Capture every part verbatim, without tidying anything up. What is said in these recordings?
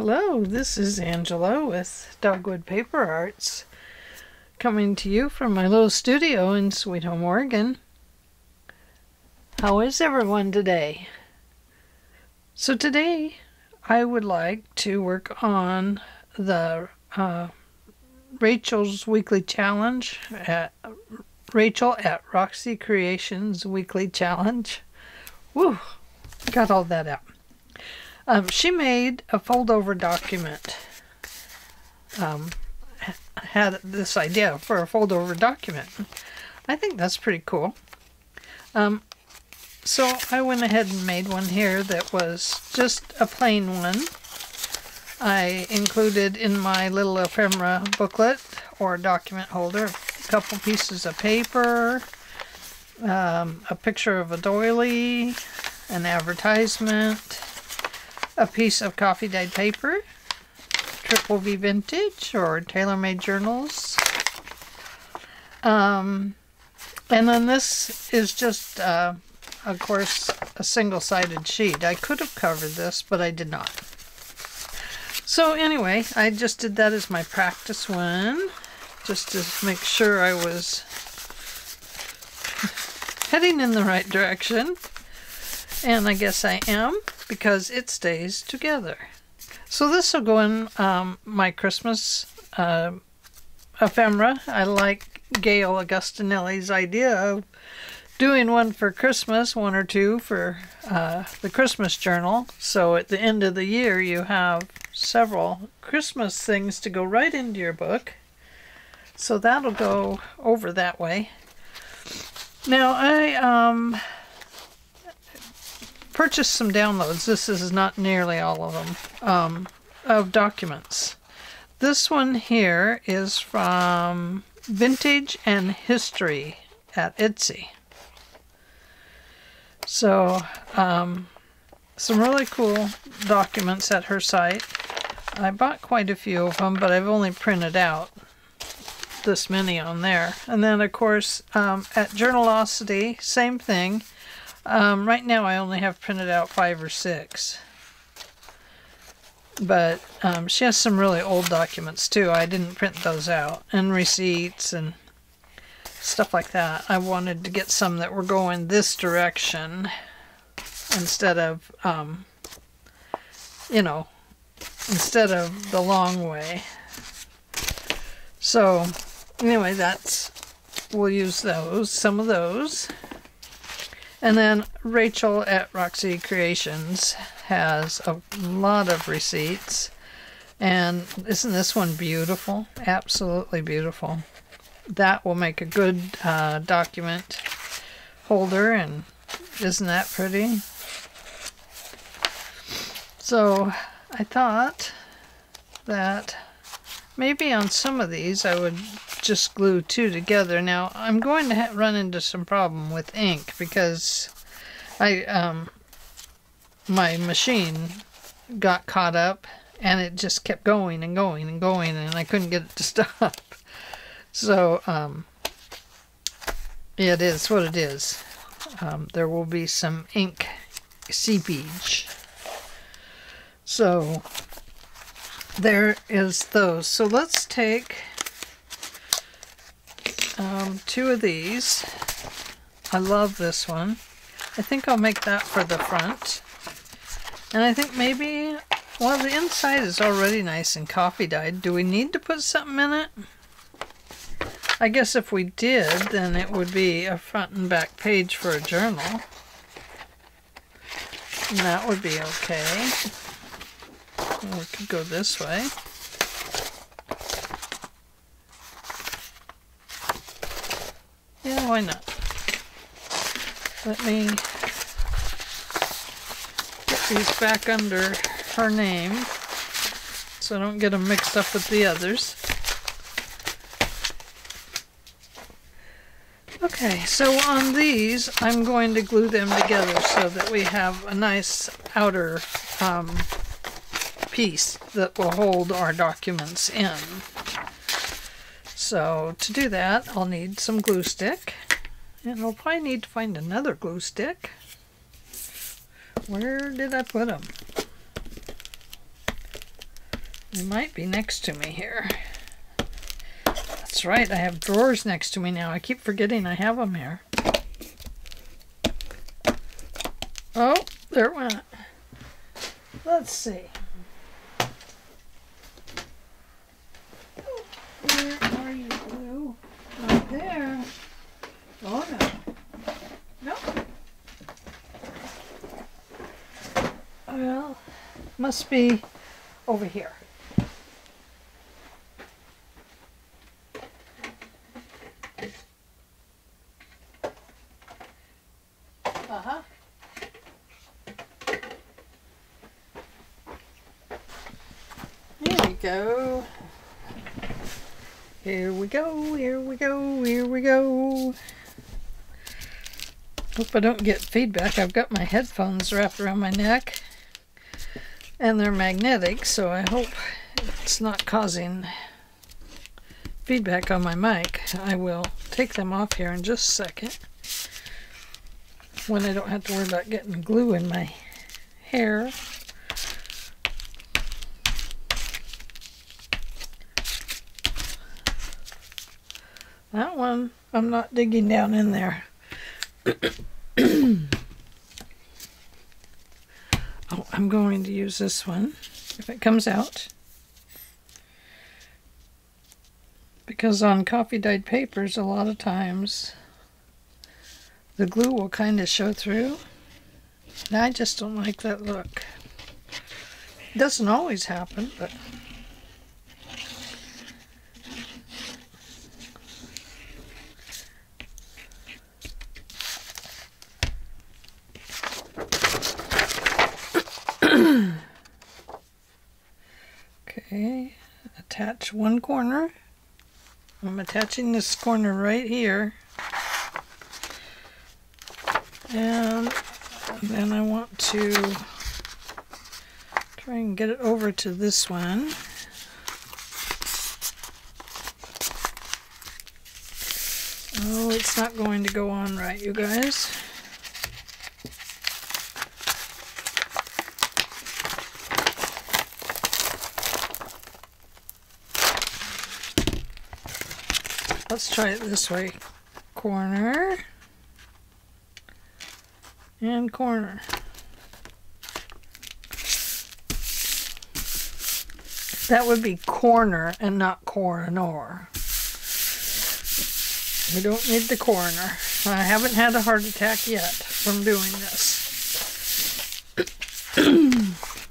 Hello, this is Angela with Dogwood Paper Arts, coming to you from my little studio in Sweet Home, Oregon. How is everyone today? So today I would like to work on the uh, Rachel's Weekly Challenge, at Rachel at Roxy Creations Weekly Challenge. Woo! Got all that out. Um, she made a fold-over document, um, had this idea for a fold-over document. I think that's pretty cool. Um, so I went ahead and made one here that was just a plain one. I included in my little ephemera booklet or document holder a couple pieces of paper, um, a picture of a doily, an advertisement, a piece of coffee dyed paper, Triple V Vintage or Tailor-Made Journals. Um, and then this is just, uh, of course, a single-sided sheet. I could have covered this, but I did not. So anyway, I just did that as my practice one, just to make sure I was heading in the right direction. And I guess I am, because it stays together. So this will go in um, my Christmas uh, ephemera. I like Gail Augustinelli's idea of doing one for Christmas, one or two for uh, the Christmas journal. So at the end of the year, you have several Christmas things to go right into your book. So that'll go over that way. Now, I... um. purchased some downloads. This is not nearly all of them, um, of documents. This one here is from Vintage and History at Etsy. So, um, some really cool documents at her site. I bought quite a few of them, but I've only printed out this many on there. And then, of course, um, at Journalocity, same thing. Um, right now I only have printed out five or six, but um, she has some really old documents too. I didn't print those out, and receipts and stuff like that. I wanted to get some that were going this direction instead of, um, you know, instead of the long way. So anyway, that's, we'll use those, some of those. And then Rachel at Roxy Creations has a lot of receipts. And isn't this one beautiful? Absolutely beautiful. That will make a good uh, document holder. And isn't that pretty? So I thought that maybe on some of these I would just glue two together. Now, I'm going to ha run into some problem with ink because I um, my machine got caught up and it just kept going and going and going and I couldn't get it to stop. So, um, it is what it is. Um, there will be some ink seepage. So, there is those. So let's take Um, two of these. I love this one. I think I'll make that for the front. And I think maybe, well, the inside is already nice and coffee dyed. Do we need to put something in it? I guess if we did, then it would be a front and back page for a journal. And that would be okay. Well, we could go this way. Why not? Let me get these back under her name so I don't get them mixed up with the others. Okay, so on these, I'm going to glue them together so that we have a nice outer um, piece that will hold our documents in. So to do that, I'll need some glue stick, and I'll probably need to find another glue stick. Where did I put them? It might be next to me here. That's right, I have drawers next to me now. I keep forgetting I have them here. Oh, there it went. Let's see. Where are you, Blue? Not there. Oh, no. No. Well, must be over here. Uh-huh. Here we go. Here we go, here we go, here we go. Hope I don't get feedback. I've got my headphones wrapped around my neck. And they're magnetic, so I hope it's not causing feedback on my mic. I will take them off here in just a second when I don't have to worry about getting glue in my hair. That one, I'm not digging down in there. Oh, I'm going to use this one if it comes out, because on coffee dyed papers a lot of times the glue will kind of show through, and I just don't like that look. It doesn't always happen, but okay, attach one corner. I'm attaching this corner right here, and then I want to try and get it over to this one. Oh, it's not going to go on right, you guys. Let's try it this way. Corner and corner. That would be corner and not coronor. We don't need the coroner. I haven't had a heart attack yet from doing this.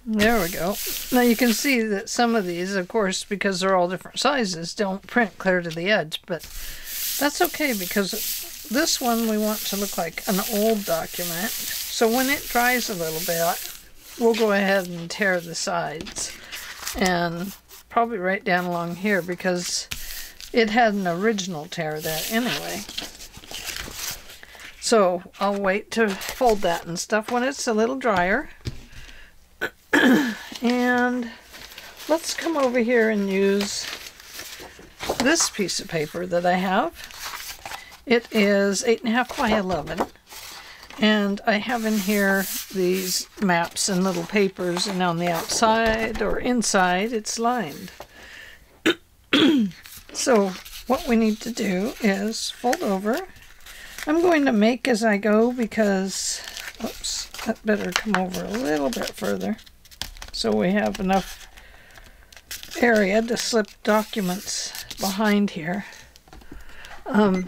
There we go. Now you can see that some of these, of course, because they're all different sizes, don't print clear to the edge, but that's okay, because this one we want to look like an old document. So when it dries a little bit, we'll go ahead and tear the sides, and probably right down along here, because it had an original tear there anyway. So I'll wait to fold that and stuff when it's a little drier. And let's come over here and use this piece of paper that I have. It is eight and a half by eleven, and I have in here these maps and little papers, and on the outside or inside it's lined. So what we need to do is fold over. I'm going to make as I go, because oops, that better come over a little bit further so we have enough area to slip documents behind here. Um,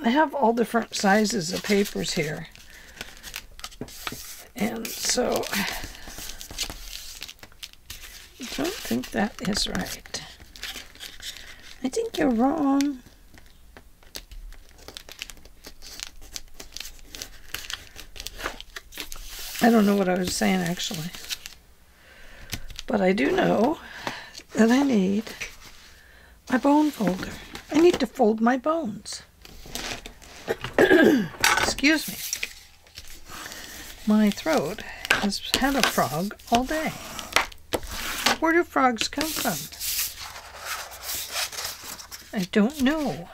I have all different sizes of papers here, and so I don't think that is right. I think you're wrong. I don't know what I was saying, actually, but I do know that I need my bone folder. I need to fold my bones. Excuse me. My throat has had a frog all day. Where do frogs come from? I don't know.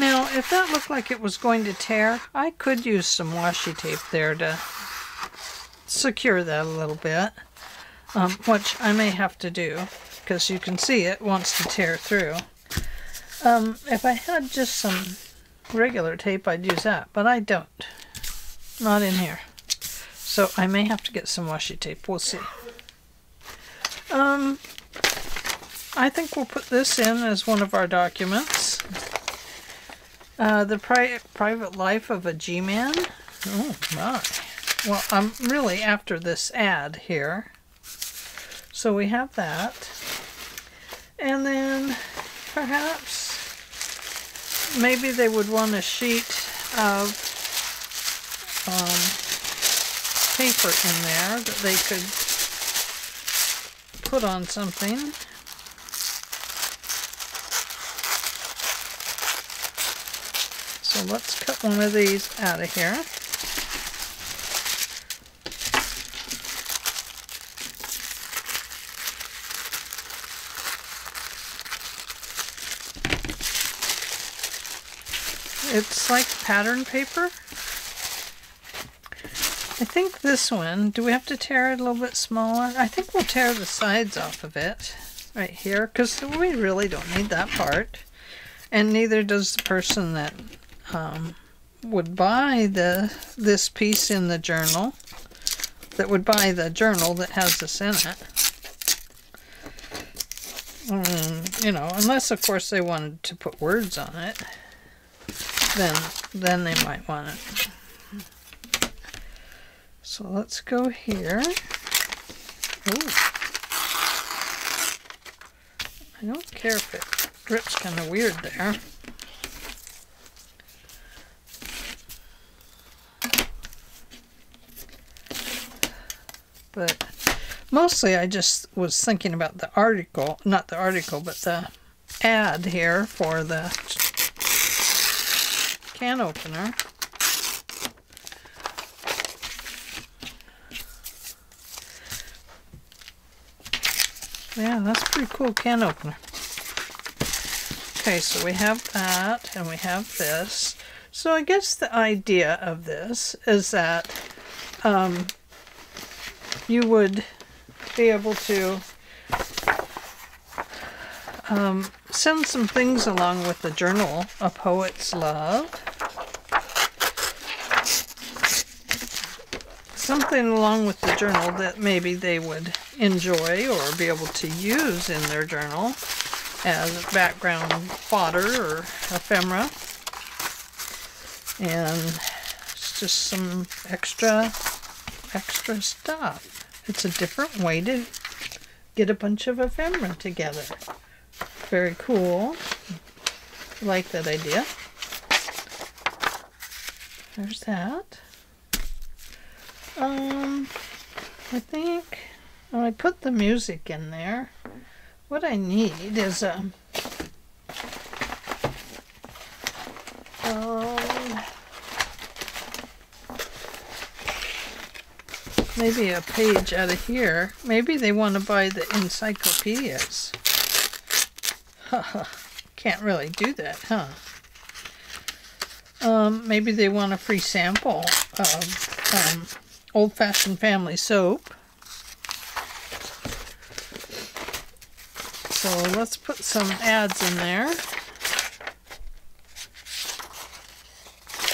Now, if that looked like it was going to tear, I could use some washi tape there to secure that a little bit. um, which I may have to do because you can see it wants to tear through. Um, if I had just some regular tape, I'd use that, but I don't. Not in here. So I may have to get some washi tape. We'll see. Um, I think we'll put this in as one of our documents. Uh, the pri private life of a G-man. Oh my. Well, I'm really after this ad here. So we have that. And then perhaps maybe they would want a sheet of um, paper in there that they could put on something. So let's cut one of these out of here. It's like pattern paper. I think this one, do we have to tear it a little bit smaller? I think we'll tear the sides off of it right here, because we really don't need that part. And neither does the person that um, would buy the this piece in the journal, that would buy the journal that has this in it. Um, you know, unless, of course, they wanted to put words on it. Then, then they might want it. So let's go here. Ooh. I don't care if it grips kind of weird there. But mostly I just was thinking about the article, not the article, but the ad here for the can opener. Yeah, that's a pretty cool can opener. Okay, so we have that and we have this. So I guess the idea of this is that um, you would be able to um, send some things along with the journal, A Poet's Love. Something along with the journal that maybe they would enjoy or be able to use in their journal as background fodder or ephemera. And it's just some extra, extra stuff. It's a different way to get a bunch of ephemera together. Very cool. I like that idea. There's that. Um, I think when I put the music in there, what I need is a, um, maybe a page out of here. Maybe they want to buy the encyclopedias. Can't really do that, huh? Um, maybe they want a free sample of um, old-fashioned family soap. So let's put some ads in there.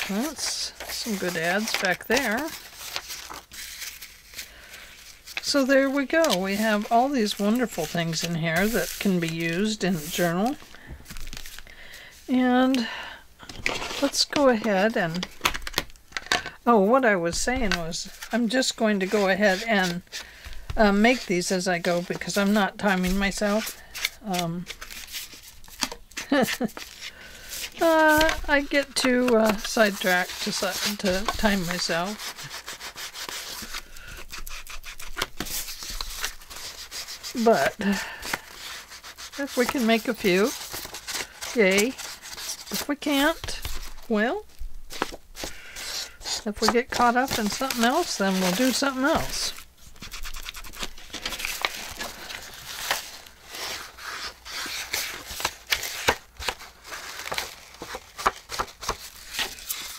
That's some good ads back there. So there we go. We have all these wonderful things in here that can be used in the journal. And let's go ahead and... Oh, what I was saying was I'm just going to go ahead and uh, make these as I go because I'm not timing myself. Um, uh, I get too uh, sidetracked to, to time myself. But if we can make a few, yay. If we can't, well, if we get caught up in something else, then we'll do something else.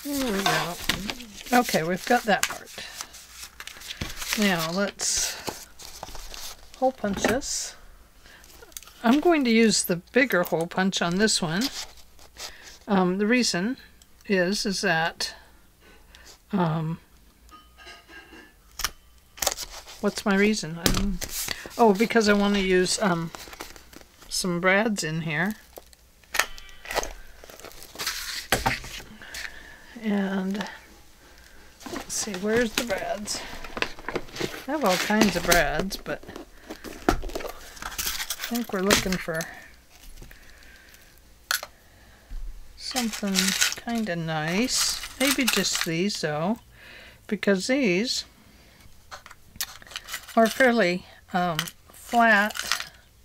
There we go. Okay, we've got that part. Now let's hole punches. I'm going to use the bigger hole punch on this one. Um, the reason is is that um, what's my reason? I'm, oh, because I want to use um, some brads in here. And let's see, where's the brads? I have all kinds of brads, but I think we're looking for something kind of nice. Maybe just these, though, because these are fairly um, flat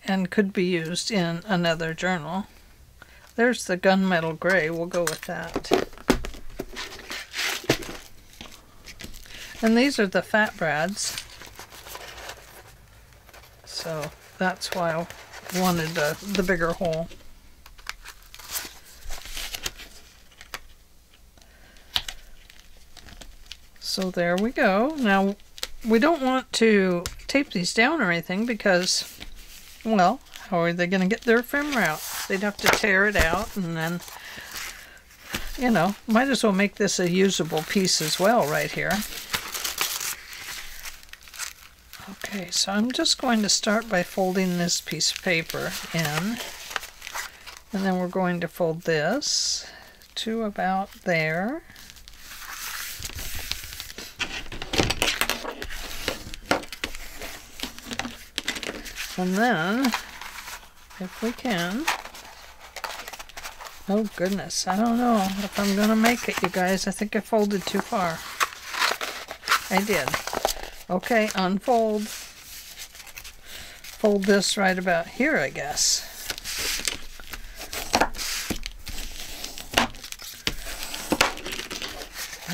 and could be used in another journal. There's the gunmetal gray. We'll go with that. And these are the fat brads, so that's why I wanted the, the bigger hole. So there we go. Now, we don't want to tape these down or anything because, well, how are they going to get their ephemera out? They'd have to tear it out, and then, you know, might as well make this a usable piece as well right here. Okay, so I'm just going to start by folding this piece of paper in, and then we're going to fold this to about there. And then, if we can, oh goodness, I don't know if I'm going to make it, you guys. I think I folded too far. I did. Okay, unfold. Fold this right about here, I guess.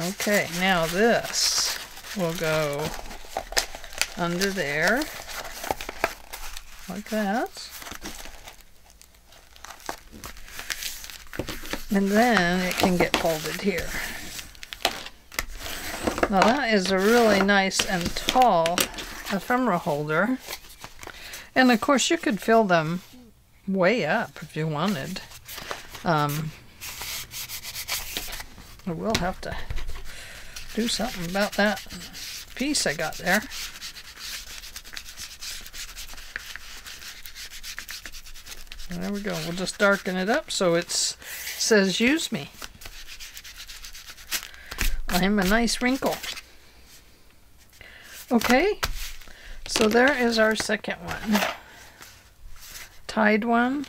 Okay, now this will go under there, like that. And then it can get folded here. Now that is a really nice and tall ephemera holder. And of course you could fill them way up if you wanted. Um, I will have to do something about that piece I got there. And there we go. We'll just darken it up so it says use me. I'm a nice wrinkle. Okay, so there is our second one. Tied one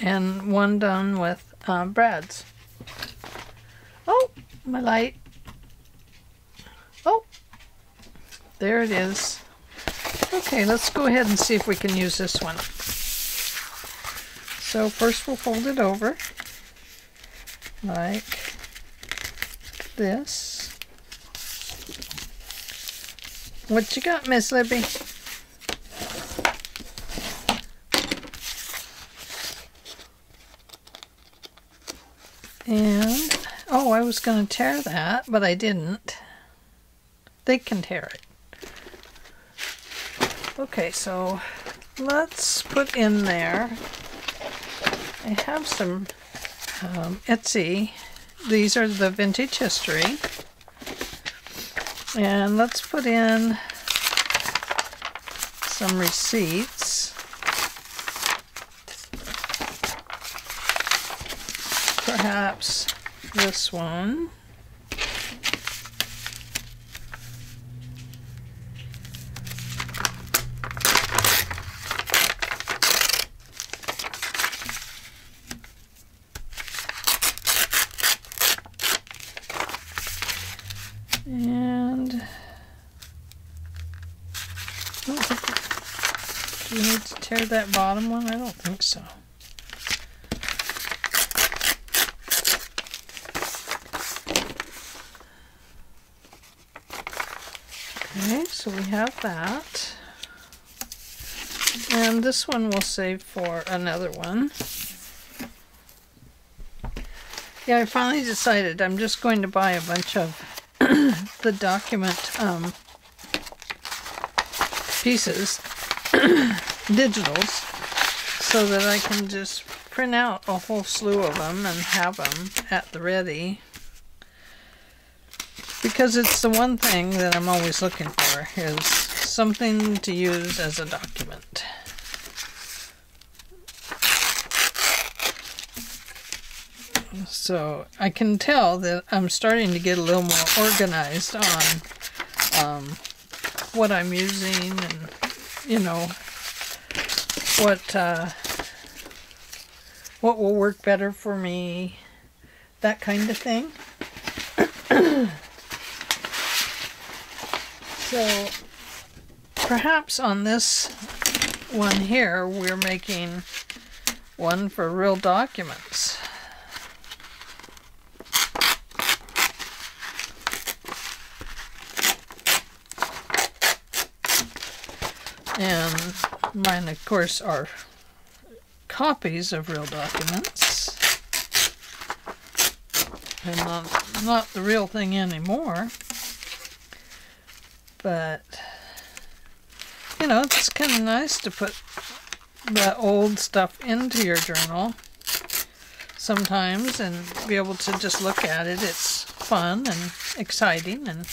and one done with uh, brads. Oh, my light. Oh, there it is. Okay, let's go ahead and see if we can use this one. So first we'll fold it over like this. What you got, Miss Libby? And, oh, I was going to tear that, but I didn't. They can tear it. Okay, so let's put in there. I have some um, Etsy. These are the Vintage History, and let's put in some receipts. Perhaps this one. Tear that bottom one? I don't think so. Okay, so we have that. And this one we'll save for another one. Yeah, I finally decided I'm just going to buy a bunch of the document um, pieces. digitals so that I can just print out a whole slew of them and have them at the ready, because it's the one thing that I'm always looking for is something to use as a document. So I can tell that I'm starting to get a little more organized on um, what I'm using and, you know, what uh, what will work better for me, that kind of thing. So perhaps on this one here we're making one for real documents. And mine, of course, are copies of real documents. And not, not the real thing anymore. But, you know, it's kind of nice to put the old stuff into your journal sometimes and be able to just look at it. It's fun and exciting. And,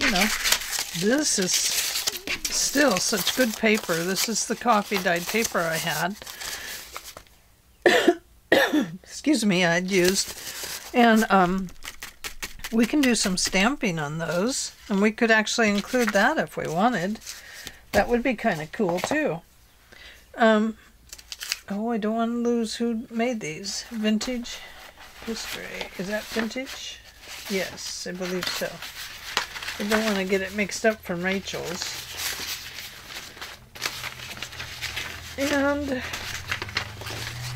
you know, this is still such good paper. This is the coffee dyed paper I had. Excuse me, I'd used. And um, we can do some stamping on those. And we could actually include that if we wanted. That would be kind of cool too. Um, oh, I don't want to lose who made these. Vintage History. Is that vintage? Yes, I believe so. I don't want to get it mixed up from Rachel's. And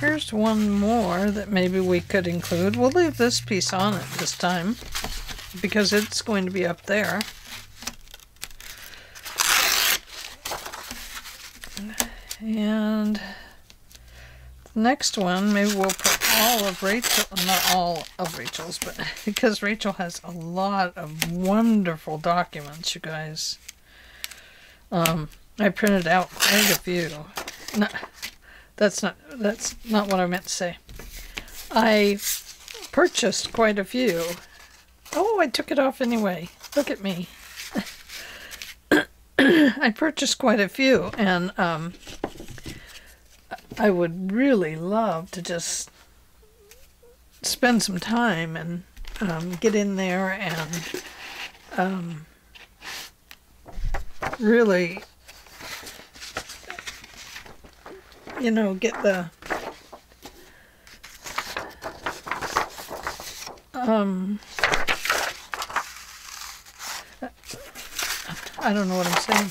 here's one more that maybe we could include. We'll leave this piece on it this time because it's going to be up there. And the next one, maybe we'll put all of Rachel, not all of Rachel's, but because Rachel has a lot of wonderful documents, you guys. Um, I printed out quite a few. No, that's not that's not what I meant to say. I purchased quite a few. Oh, I took it off anyway. Look at me. I purchased quite a few, and um, I would really love to just spend some time and um, get in there and um, really, you know, get the um I don't know what I'm saying.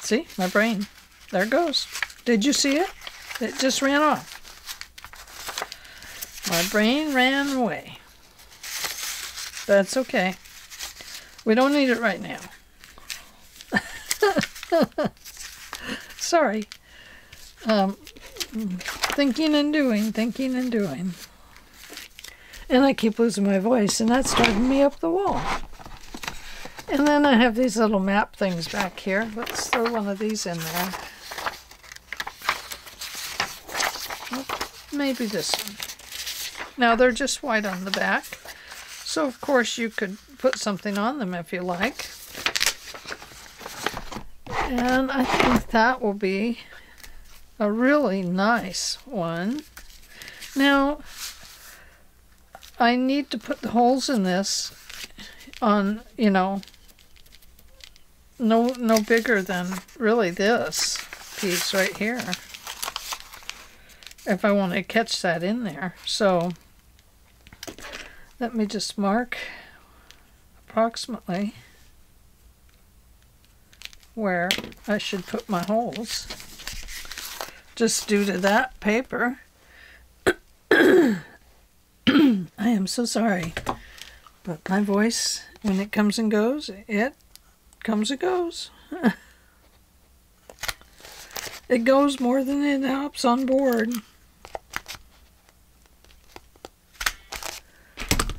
See? My brain. There it goes. Did you see it? It just ran off. My brain ran away. That's okay. We don't need it right now. Sorry. Um, thinking and doing, thinking and doing. And I keep losing my voice, and that's driving me up the wall. And then I have these little map things back here. Let's throw one of these in there. Maybe this one. Now, they're just white on the back. So, of course, you could put something on them if you like. And I think that will be a really nice one. Now, I need to put the holes in this on, you know, no no bigger than really this piece right here, if I want to catch that in there. So, let me just mark approximately where I should put my holes, just due to that paper. I am so sorry. But my voice, when it comes and goes, it comes and goes. It goes more than it hops on board.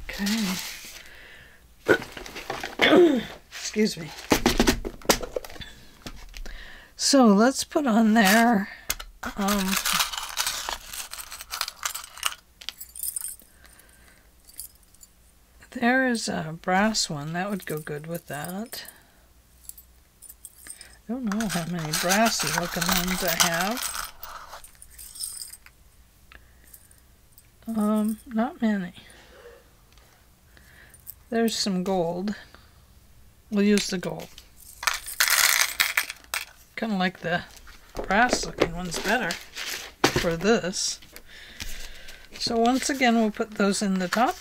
Okay. Excuse me. So let's put on there um, there is a brass one that would go good with that. I don't know how many brassy looking ones I have. Um, not many. There's some gold. We'll use the gold. Kind of like the brass looking ones better for this. So once again, we'll put those in the top.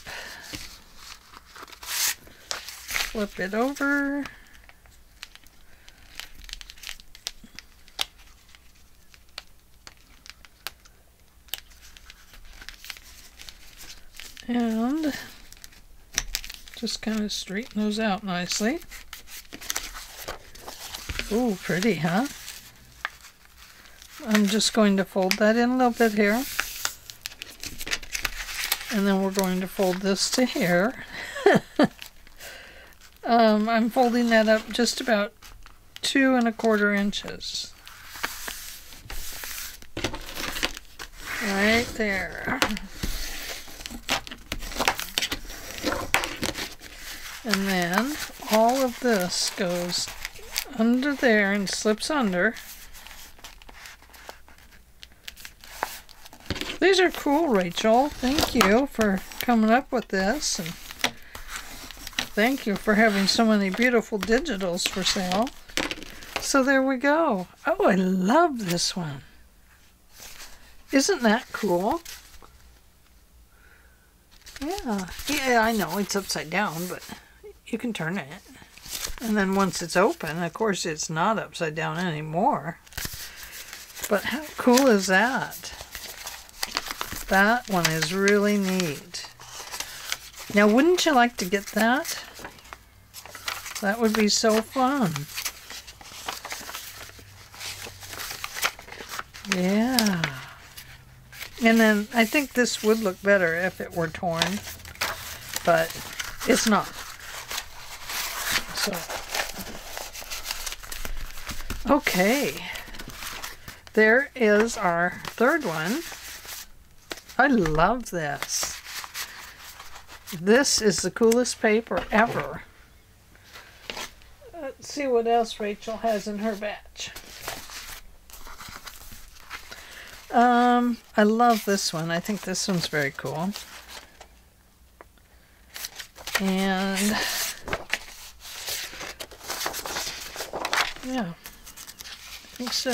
Flip it over. And just kind of straighten those out nicely. Ooh, pretty, huh? I'm just going to fold that in a little bit here. And then we're going to fold this to here. um, I'm folding that up just about two and a quarter inches. Right there. And then all of this goes under there and slips under. These are cool, Rachel. Thank you for coming up with this. And thank you for having so many beautiful digitals for sale. So there we go. Oh, I love this one. Isn't that cool? Yeah. Yeah, I know it's upside down, but you can turn it. And then once it's open, of course, it's not upside down anymore. But how cool is that? That one is really neat. Now, wouldn't you like to get that? That would be so fun. Yeah. And then I think this would look better if it were torn, but it's not. So, okay, there is our third one. I love this. This is the coolest paper ever. Let's see what else Rachel has in her batch. Um, I love this one. I think this one's very cool. And yeah, I think so.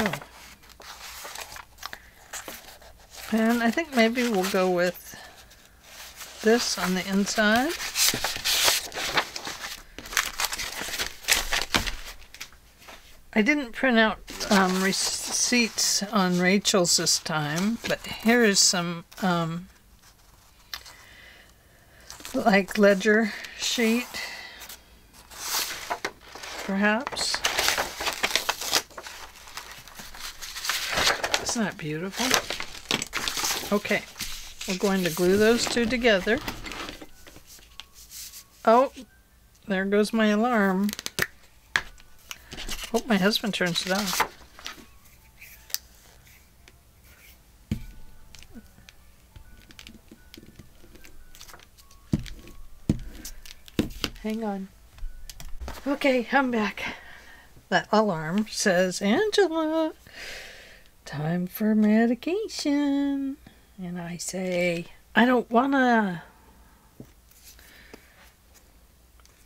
And I think maybe we'll go with this on the inside. I didn't print out um, receipts on Rachel's this time, but here is some um, like ledger sheet, perhaps. Isn't that beautiful? Okay, we're going to glue those two together. Oh, there goes my alarm. Hope my husband turns it off. Hang on. Okay, I'm back. That alarm says, Angela, time for medication. And I say, I don't wanna.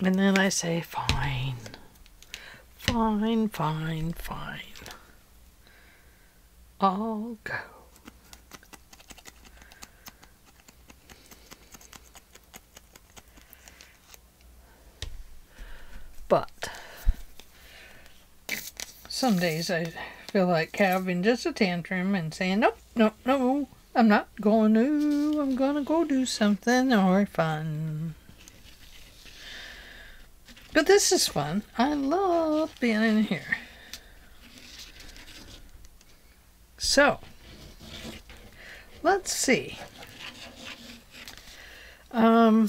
And then I say, fine. Fine, fine, fine. I'll go. But some days I feel like having just a tantrum and saying, nope, nope, no, I'm not going to, I'm going to go do something or fun. But this is fun. I love being in here. So, let's see. Um,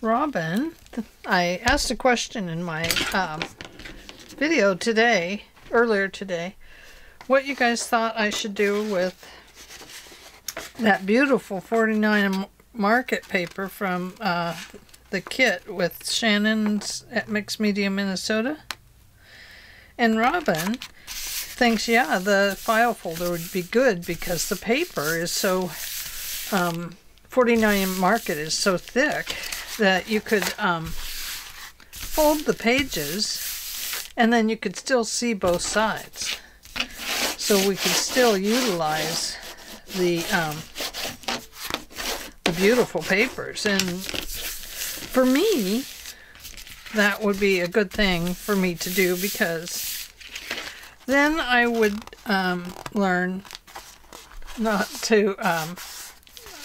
Robin, I asked a question in my um, video today, earlier today, what you guys thought I should do with that beautiful forty-nine Market paper from uh, the kit with Shannon's at Mixed Media, Minnesota. And Robin thinks, yeah, the file folder would be good because the paper is so, um, forty-nine Market is so thick that you could um, fold the pages and then you could still see both sides. So we could still utilize the, um, the beautiful papers. And for me, that would be a good thing for me to do because then I would um, learn not to um,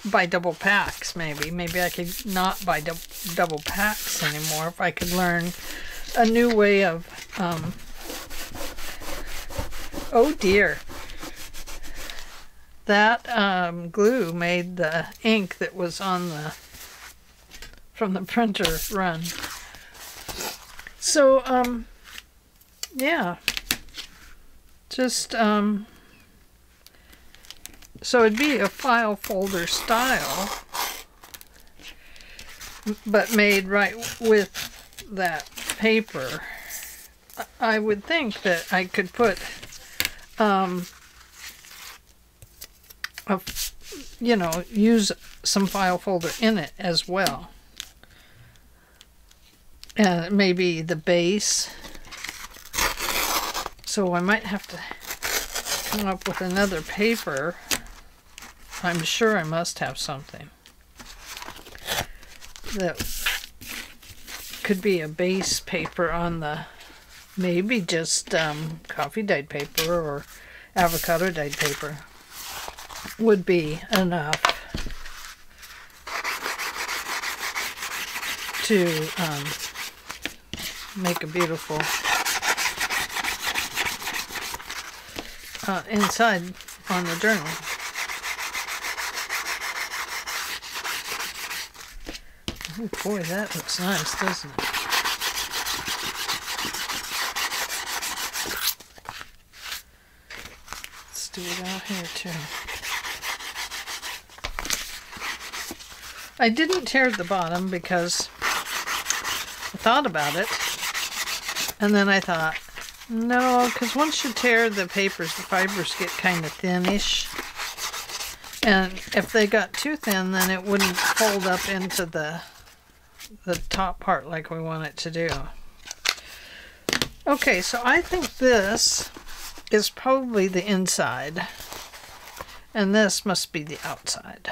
buy double packs, maybe. Maybe I could not buy du double packs anymore if I could learn a new way of... Um, oh dear. That um, glue made the ink that was on the... from the printer run. So, um, yeah, just, um, so it'd be a file folder style, but made right with that paper. I would think that I could put, um, a, you know, use some file folder in it as well. Uh, maybe the base. So I might have to come up with another paper. I'm sure I must have something that could be a base paper on the, maybe just um, coffee dyed paper or avocado dyed paper would be enough to um, make a beautiful uh, inside on the journal. Oh boy, that looks nice, doesn't it? Let's do it out here too. I didn't tear the bottom because I thought about it. And then I thought, no, because once you tear the papers, the fibers get kind of thinnish. And if they got too thin, then it wouldn't fold up into the, the top part like we want it to do. Okay, so I think this is probably the inside. And this must be the outside.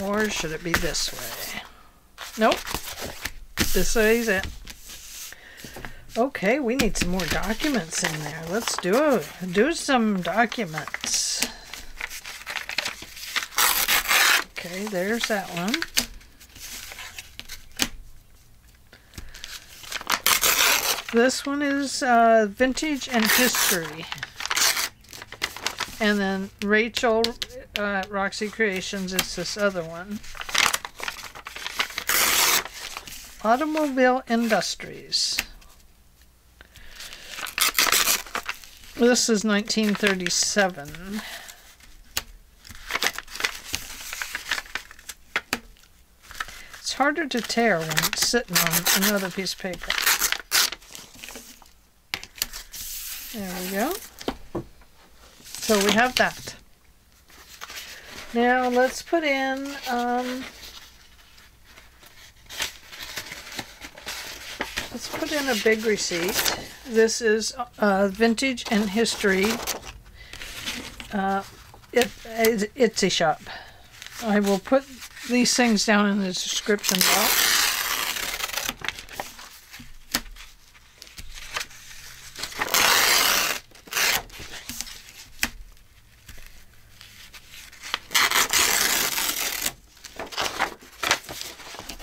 Or should it be this way? Nope. This is it. Okay, we need some more documents in there. Let's do do some documents. Okay, there's that one. This one is uh, Vintage and History. And then Rachel uh, Roxy Creations is this other one. Automobile Industries. This is nineteen thirty-seven. It's harder to tear when it's sitting on another piece of paper. There we go. So we have that. Now let's put in um, let's put in a big receipt. This is uh, Vintage and History uh, it, it, Etsy shop. I will put these things down in the description box.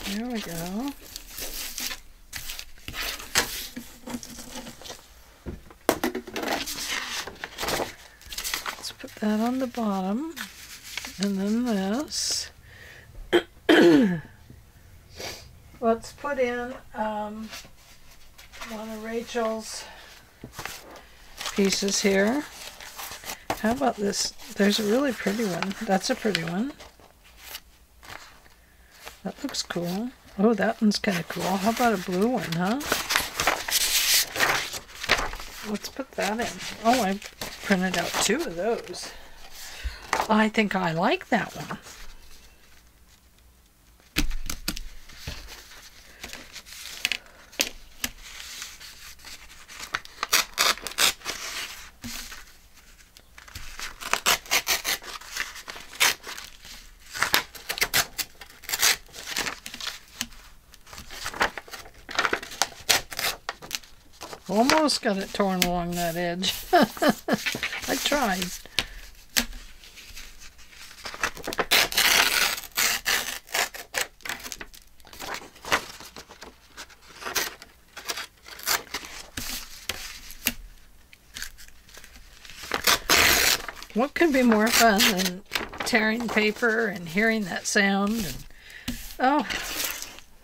There we go. That on the bottom, and then this. Let's put in um, one of Rachel's pieces here. How about this? There's a really pretty one. That's a pretty one. That looks cool. Oh, that one's kind of cool. How about a blue one, huh? Let's put that in. Oh, I printed out two of those. I think I like that one. Almost got it torn along that edge. I tried. What could be more fun than tearing paper and hearing that sound? And, oh,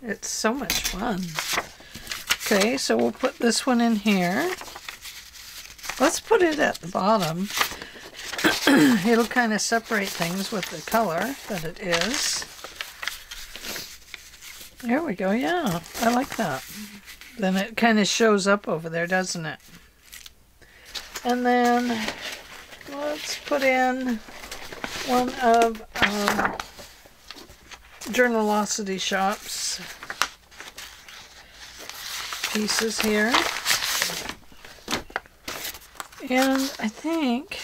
it's so much fun. Okay, so we'll put this one in here. Let's put it at the bottom. It'll kind of separate things with the color that it is. There we go, yeah, I like that. Then it kind of shows up over there, doesn't it? And then let's put in one of um, Journalocity Shop's pieces here, and I think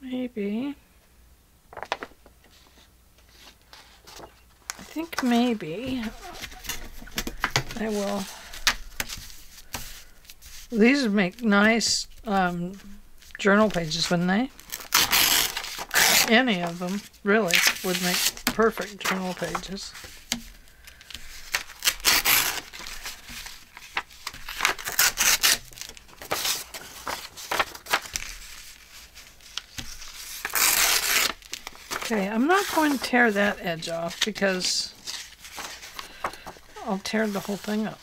maybe I think maybe I will. These would make nice um, journal pages, wouldn't they? Any of them really would make perfect journal pages. Okay, I'm not going to tear that edge off because I'll tear the whole thing up.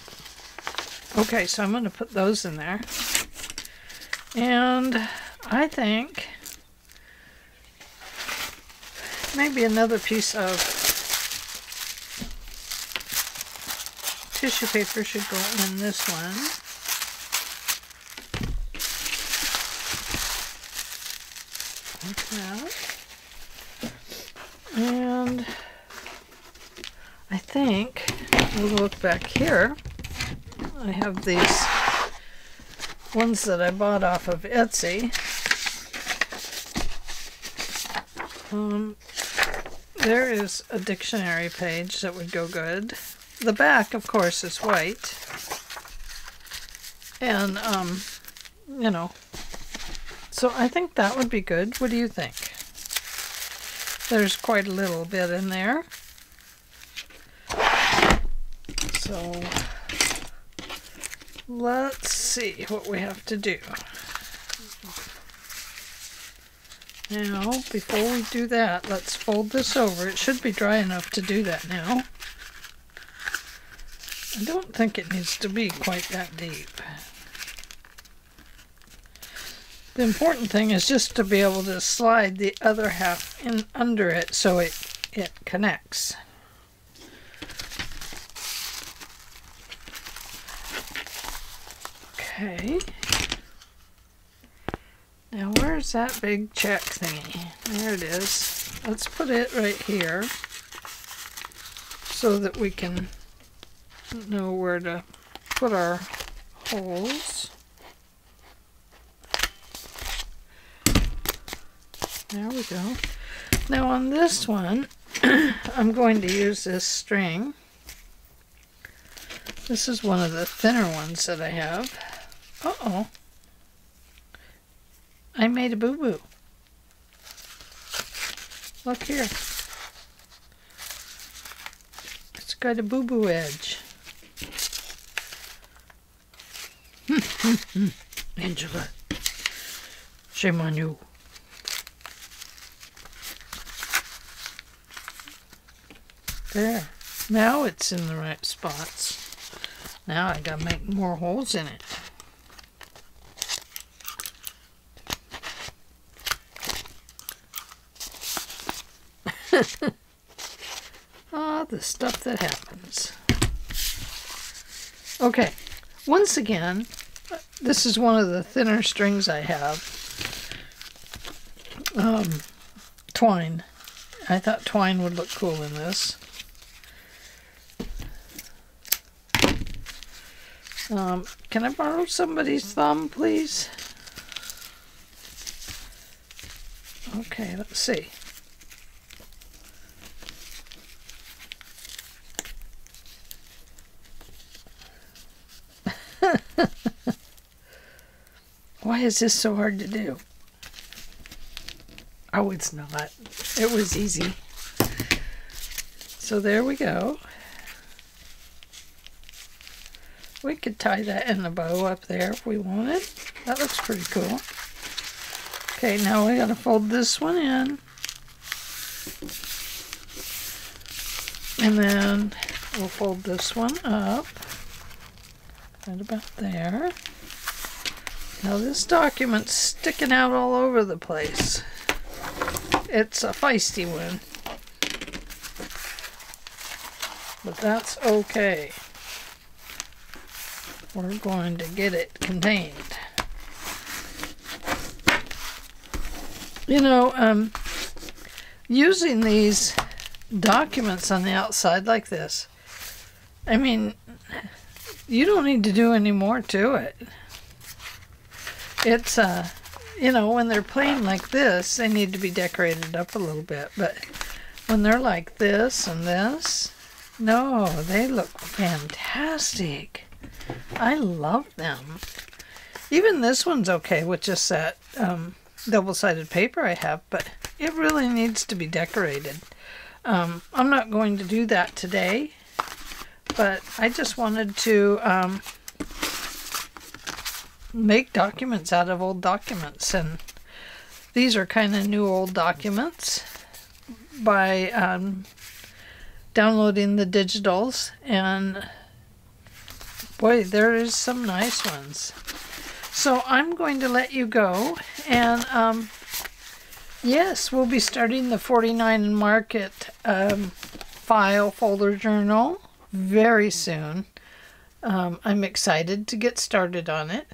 Okay, so I'm going to put those in there. And I think maybe another piece of tissue paper should go in this one. Like that. And I think we'll look back here. I have these ones that I bought off of Etsy. Um, there is a dictionary page that would go good. The back, of course, is white. And, um, you know, so I think that would be good. What do you think? There's quite a little bit in there. So let's see what we have to do. Now, before we do that, let's fold this over. It should be dry enough to do that now. I don't think it needs to be quite that deep. The important thing is just to be able to slide the other half in under it so it, it connects. Okay. Now where's that big check thingy? There it is. Let's put it right here so that we can know where to put our holes. There we go. Now on this one, I'm going to use this string. This is one of the thinner ones that I have. Uh-oh. I made a boo-boo. Look here. It's got a boo-boo edge. Angela, shame on you. There. Now it's in the right spots. Now I gotta make more holes in it. Ah, the stuff that happens. Okay, once again, this is one of the thinner strings I have. Um, twine. I thought twine would look cool in this. Um, can I borrow somebody's thumb, please? Okay, let's see. Why is this so hard to do? Oh, it's not. It was easy. So there we go. We could tie that in a bow up there if we wanted. That looks pretty cool. Okay, now we gotta fold this one in. And then we'll fold this one up. Right about there. Now this document's sticking out all over the place. It's a feisty one. But that's okay. We're going to get it contained. You know, um, using these documents on the outside like this, I mean, you don't need to do any more to it. It's, uh, you know, when they're plain like this, they need to be decorated up a little bit. But when they're like this and this, no, they look fantastic. I love them. Even this one's okay with just that um, double-sided paper I have, but it really needs to be decorated. Um, I'm not going to do that today, but I just wanted to... Um, make documents out of old documents, and these are kind of new old documents by um, downloading the digitals, and boy, there is some nice ones. So I'm going to let you go, and um, yes, we'll be starting the forty-nine Market um, file folder journal very soon. Um, I'm excited to get started on it.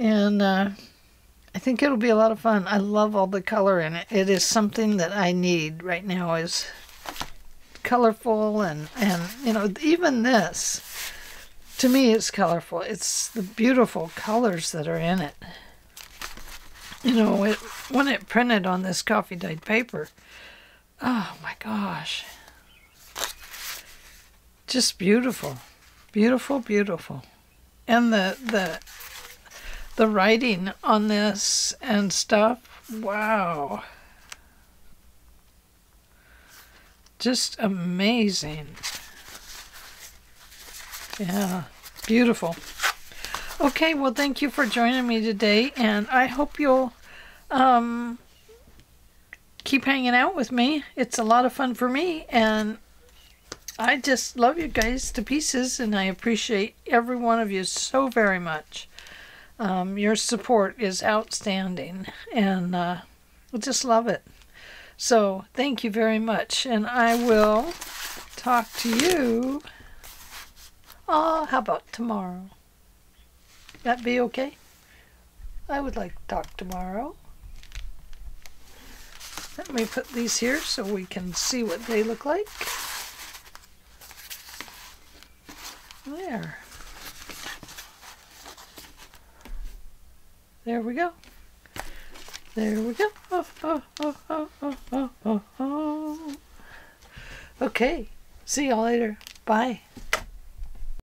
And uh, I think it'll be a lot of fun. I love all the color in it. It is something that I need right now, is colorful, and, and you know, even this, to me, is colorful. It's the beautiful colors that are in it. You know, it, when it printed on this coffee-dyed paper, oh my gosh. Just beautiful. Beautiful, beautiful. And the... the The writing on this and stuff, wow. Just amazing. Yeah, beautiful. Okay, well, thank you for joining me today, and I hope you'll um, keep hanging out with me. It's a lot of fun for me, and I just love you guys to pieces, and I appreciate every one of you so very much. Um, your support is outstanding, and uh, I just love it. So thank you very much, and I will talk to you, oh, how about tomorrow? That be okay? I would like to talk tomorrow. Let me put these here so we can see what they look like. There. There we go. There we go. Oh, oh, oh, oh, oh, oh, oh, oh. Okay. See y'all later. Bye.